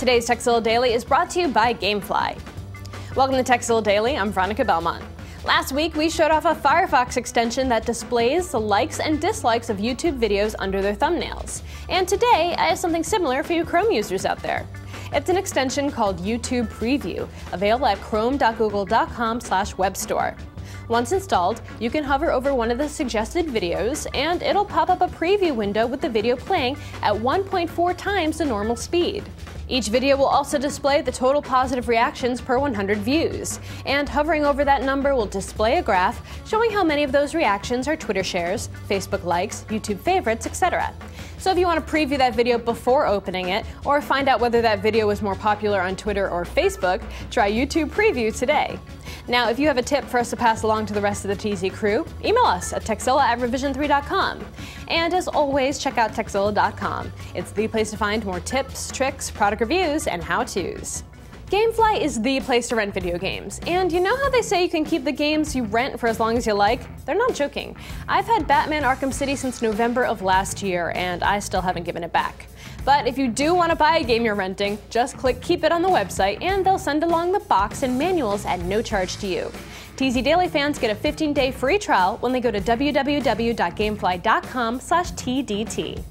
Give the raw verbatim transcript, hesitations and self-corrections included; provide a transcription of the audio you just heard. Today's Tekzilla Daily is brought to you by Gamefly. Welcome to Tekzilla Daily, I'm Veronica Belmont. Last week we showed off a Firefox extension that displays the likes and dislikes of YouTube videos under their thumbnails. And today I have something similar for you Chrome users out there. It's an extension called YouTube Preview, available at chrome dot google dot com slash webstore. Once installed, you can hover over one of the suggested videos and it'll pop up a preview window with the video playing at one point four times the normal speed. Each video will also display the total positive reactions per one hundred views, and hovering over that number will display a graph showing how many of those reactions are Twitter shares, Facebook likes, YouTube favorites, et cetera. So if you want to preview that video before opening it, or find out whether that video was more popular on Twitter or Facebook, try YouTube Preview today. Now, if you have a tip for us to pass along to the rest of the T Z crew, email us at tekzilla at revision three dot com. And as always, check out tekzilla dot com. It's the place to find more tips, tricks, product reviews, and how-tos. Gamefly is the place to rent video games, and you know how they say you can keep the games you rent for as long as you like? They're not joking. I've had Batman Arkham City since November of last year, and I still haven't given it back. But if you do want to buy a game you're renting, just click Keep It on the website, and they'll send along the box and manuals at no charge to you. T Z Daily fans get a fifteen day free trial when they go to w w w dot gamefly dot com slash T D T.